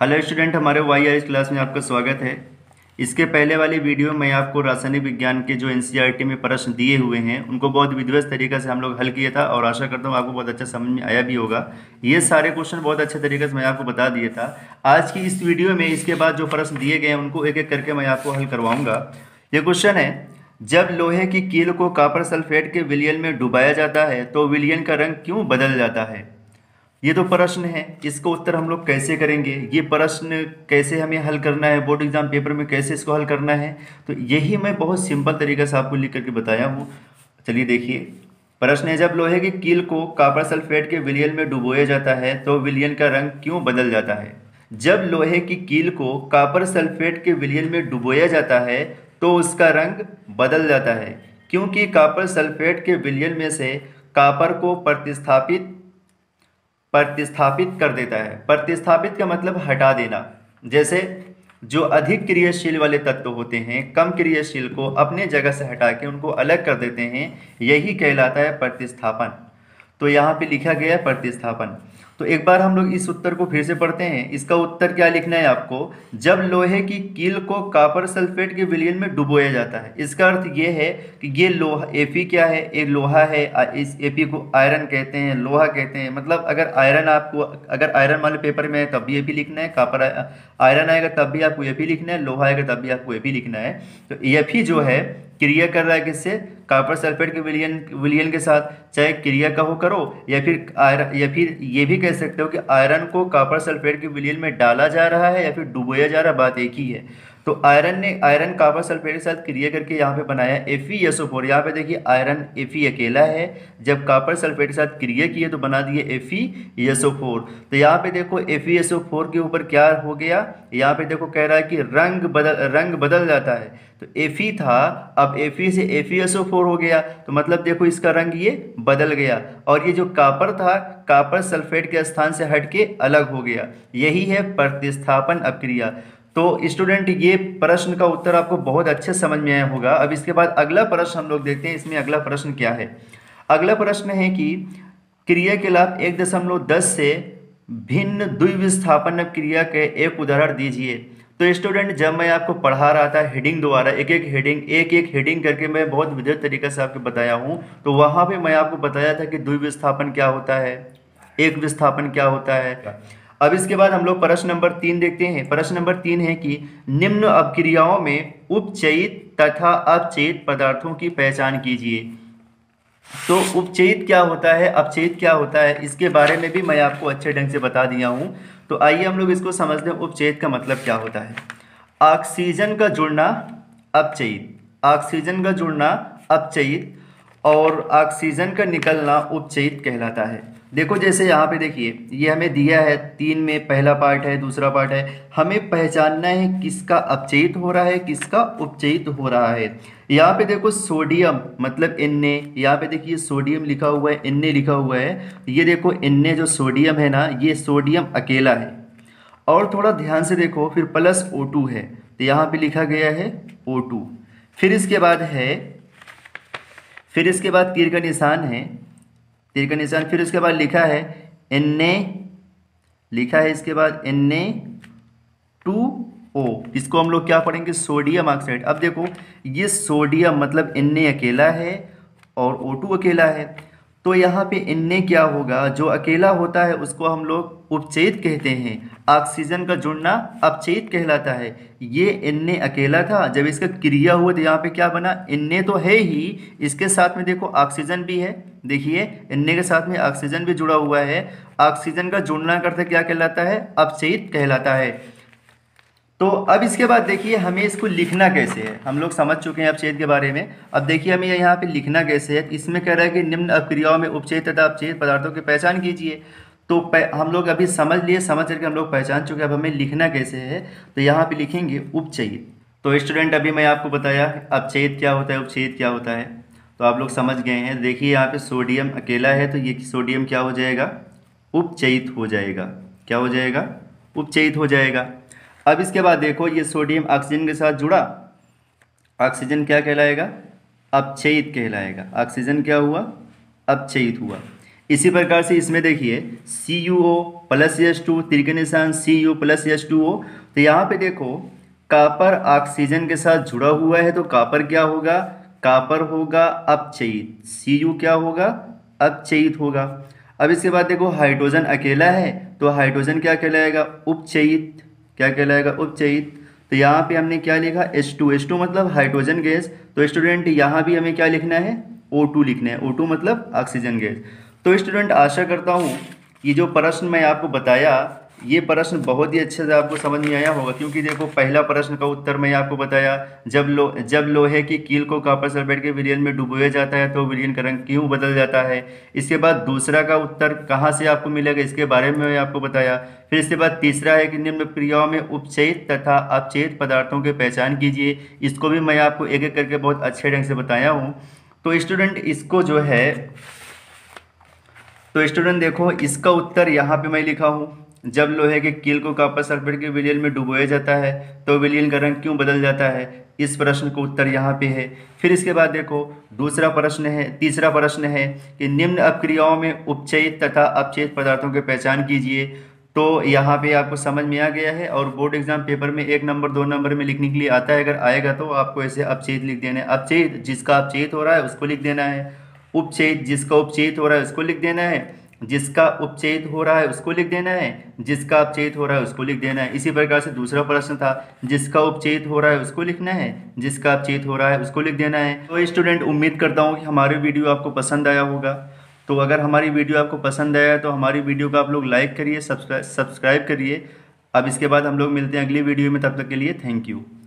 Hello student, हमारे YRS class में आपका स्वागत है। इसके पहले वाले वीडियो में आपको रासायनिक विज्ञान के जो NCERT में प्रश्न दिए हुए हैं उनको बहुत विधिवत तरीके से हम लोग हल किया था और आशा करता हूँ आपको बहुत अच्छा समझ में आया भी होगा। ये सारे क्वेश्चन बहुत अच्छे तरीके से मैं आपको बता दिया था। आज की इस वीडियो में इसके बाद जो प्रश्न दिए गए हैं उनको एक एक करके मैं आपको हल करवाऊँगा। ये क्वेश्चन है, जब लोहे की कील को कॉपर सल्फेट के विलयन में डुबाया जाता है तो विलयन का रंग क्यों बदल जाता है? ये तो प्रश्न है, इसको उत्तर हम लोग कैसे करेंगे, ये प्रश्न कैसे हमें हल करना है, बोर्ड एग्जाम पेपर में कैसे इसको हल करना है, तो यही मैं बहुत सिंपल तरीके से आपको लिख करके बताया हूँ। चलिए देखिए, प्रश्न है, जब लोहे की कील को कॉपर सल्फेट के विलयन में डुबोया जाता है तो विलयन का रंग क्यों बदल जाता है? जब लोहे की कील को कॉपर सल्फेट के विलयन में डुबोया जाता है तो उसका रंग बदल जाता है, क्योंकि कॉपर सल्फेट के विलयन में से कॉपर को प्रतिस्थापित कर देता है। प्रतिस्थापित का मतलब हटा देना। जैसे जो अधिक क्रियाशील वाले तत्व होते हैं कम क्रियाशील को अपने जगह से हटा के उनको अलग कर देते हैं, यही कहलाता है प्रतिस्थापन। तो यहाँ पे लिखा गया है प्रतिस्थापन। तो एक बार हम लोग इस उत्तर को फिर से पढ़ते हैं। इसका उत्तर क्या लिखना है आपको? जब लोहे की कील को कॉपर सल्फेट के विलयन में डुबोया जाता है, इसका अर्थ ये है कि ये लोहा, Fe क्या है, ये लोहा है, इस Fe को आयरन कहते हैं, लोहा कहते हैं। मतलब अगर आयरन आपको, अगर आयरन वाले पेपर में है तब भी Fe लिखना है, कॉपर आयरन आएगा तब भी आपको Fe लिखना है, लोहा आएगा तब भी आपको Fe लिखना है। तो Fe जो है क्रिया कर रहा है किससे? कॉपर सल्फेट के विलयन के साथ। चाहे क्रिया का हो करो या फिर ये भी कह सकते हो कि आयरन को कॉपर सल्फेट के विलयन में डाला जा रहा है या फिर डुबोया जा रहा है, बात एक ही है। तो आयरन कॉपर सल्फेट के साथ क्रिया करके यहाँ पे बनाया FeSO4। यहाँ पे देखिए आयरन Fe अकेला है, जब कॉपर सल्फेट के साथ क्रिया किए तो बना दिए FeSO4। तो यहाँ पे देखो FeSO4 के ऊपर क्या हो गया, यहाँ पे देखो कह रहा है कि रंग बदल जाता है। तो Fe था, अब Fe से FeSO4 हो गया, तो मतलब देखो इसका रंग ये बदल गया। और ये जो कॉपर था कॉपर सल्फेट के स्थान से हट के अलग हो गया। यही है प्रतिस्थापन अपक्रिया। तो स्टूडेंट ये प्रश्न का उत्तर आपको बहुत अच्छे समझ में आया होगा। अब इसके बाद अगला प्रश्न हम लोग देखते हैं। इसमें अगला प्रश्न क्या है? अगला प्रश्न है कि क्रिया के लाभ 1.10 से भिन्न द्विविस्थापन क्रिया के एक उदाहरण दीजिए। तो स्टूडेंट जब मैं आपको पढ़ा रहा था हेडिंग द्वारा एक एक हेडिंग करके मैं बहुत विधिवत तरीके से आपको बताया हूँ। तो वहाँ पर मैं आपको बताया था कि द्विविस्थापन क्या होता है, एक विस्थापन क्या होता है। अब इसके बाद हम लोग प्रश्न नंबर 3 देखते हैं। प्रश्न नंबर 3 है कि निम्न अपक्रियाओं में उपचयित तथा अपचयित पदार्थों की पहचान कीजिए। तो उपचयित क्या होता है, अपचयित क्या होता है, इसके बारे में भी मैं आपको अच्छे ढंग से बता दिया हूँ। तो आइए हम लोग इसको समझते हैं। उपचयित का मतलब क्या होता है? ऑक्सीजन का जुड़ना अपचयित, ऑक्सीजन का जुड़ना अपचयित और ऑक्सीजन का निकलना उपचयित कहलाता है। देखो जैसे यहाँ पे देखिए, ये हमें दिया है 3 में, पहला पार्ट है, दूसरा पार्ट है। हमें पहचानना है किसका अपचयित हो रहा है, किसका उपचयित हो रहा है। यहाँ पे देखो सोडियम मतलब Na, यहाँ पे देखिए सोडियम लिखा हुआ है, Na लिखा हुआ है। ये देखो Na जो सोडियम है ना, ये सोडियम अकेला है। और थोड़ा ध्यान से देखो, फिर प्लस O2 है, तो यहाँ पर लिखा गया है O2। फिर इसके बाद तीर का निशान है, तीर का निशान, फिर उसके बाद लिखा है Na, लिखा है इसके बाद Na2O। इसको हम लोग क्या पढ़ेंगे? Sodium oxide. अब देखो ये सोडियम मतलब Na अकेला है और O2 अकेला है। तो यहाँ पे Na क्या होगा, जो अकेला होता है उसको हम लोग उपचयित कहते हैं। ऑक्सीजन का जुड़ना अपचयित कहलाता है। ये Na अकेला था, जब इसका क्रिया हुआ तो यहाँ पे क्या बना, Na तो है ही, इसके साथ में देखो ऑक्सीजन भी है। देखिए Na के साथ में ऑक्सीजन भी जुड़ा हुआ है। ऑक्सीजन का जुड़ना करते क्या कहलाता है? अपचयित कहलाता है। तो अब इसके बाद देखिए हमें इसको लिखना कैसे है। हम लोग समझ चुके हैं अपचयित के बारे में। अब देखिए हमें यहाँ पे लिखना कैसे है। इसमें कह रहा है कि निम्न अपक्रियाओं में उपचयित तथा अपचयित पदार्थों की पहचान कीजिए। तो हम लोग अभी समझ लिए, समझ करके हम लोग पहचान चुके हैं। अब हमें लिखना कैसे है, तो यहाँ पे लिखेंगे उपचयित। तो स्टूडेंट अभी मैं आपको बताया अपचयित क्या होता है, उपचयित क्या होता है, तो आप लोग समझ गए हैं। देखिए यहाँ पे सोडियम अकेला है, तो ये सोडियम क्या हो जाएगा, उपचयित हो जाएगा। क्या हो जाएगा? उपचयित हो जाएगा। अब इसके बाद देखो ये सोडियम ऑक्सीजन के साथ जुड़ा, ऑक्सीजन क्या कहलाएगा, अपचयित कहलाएगा। ऑक्सीजन क्या हुआ, अपचयित हुआ। इसी प्रकार से इसमें देखिए CuO प्लस H2 तिरके निशान Cu प्लस H2O, तो यहाँ पे देखो कॉपर ऑक्सीजन के साथ जुड़ा हुआ है, तो कॉपर क्या होगा, कॉपर होगा अपचयित, Cu क्या होगा, अपचयित होगा। अब इसके बाद देखो हाइड्रोजन अकेला है तो हाइड्रोजन क्या कहलाएगा, उपचयित, क्या कहलाएगा, उपचयित। तो यहाँ पे हमने क्या लिखा H2, H2 मतलब हाइड्रोजन गैस, तो स्टूडेंट यहाँ भी हमें क्या लिखना है, O2 लिखना है, O2 मतलब ऑक्सीजन गैस। तो स्टूडेंट आशा करता हूँ ये जो प्रश्न मैं आपको बताया ये प्रश्न बहुत ही अच्छे से आपको समझ में आया होगा, क्योंकि देखो पहला प्रश्न का उत्तर मैं आपको बताया जब लोहे की कील को कॉपर सल्फेट के विलयन में डुबोया जाता है तो विलयन का रंग क्यों बदल जाता है। इसके बाद दूसरा का उत्तर कहाँ से आपको मिलेगा इसके बारे में मैं आपको बताया। फिर इसके बाद तीसरा है कि निम्न क्रियाओं में उपचयित तथा अपचयित पदार्थों की पहचान कीजिए, इसको भी मैं आपको एक एक करके बहुत अच्छे ढंग से बताया हूँ। तो स्टूडेंट इसको जो है, तो स्टूडेंट देखो इसका उत्तर यहाँ पे मैं लिखा हूँ, जब लोहे के कील को कॉपर सल्फेट के विलयन में डुबोया जाता है तो विलयन का रंग क्यों बदल जाता है, इस प्रश्न का उत्तर यहाँ पे है। फिर इसके बाद देखो दूसरा प्रश्न है, तीसरा प्रश्न है कि निम्न अपक्रियाओं में उपचयित तथा अपचयित पदार्थों की पहचान कीजिए, तो यहाँ पे आपको समझ में आ गया है और बोर्ड एग्जाम पेपर में 1 नंबर 2 नंबर में लिखने के लिए आता है, अगर आएगा तो आपको ऐसे अपचयित लिख देना है, अपचयित जिसका अपचयित हो रहा है उसको लिख देना है, उपचयित जिसका उपचयित हो रहा है उसको लिख देना है, जिसका उपचयित हो रहा है उसको लिख देना है, जिसका अपचयित हो रहा है उसको लिख देना है। इसी प्रकार से दूसरा प्रश्न था जिसका उपचयित हो रहा है उसको लिखना है, जिसका अपचयित हो रहा है उसको लिख देना है। तो स्टूडेंट उम्मीद करता हूँ कि हमारी वीडियो आपको पसंद आया होगा, तो अगर हमारी वीडियो आपको पसंद आया तो हमारी वीडियो को आप लोग लाइक करिए, सब्सक्राइब करिए। अब इसके बाद हम लोग मिलते हैं अगली वीडियो में, तब तक के लिए थैंक यू।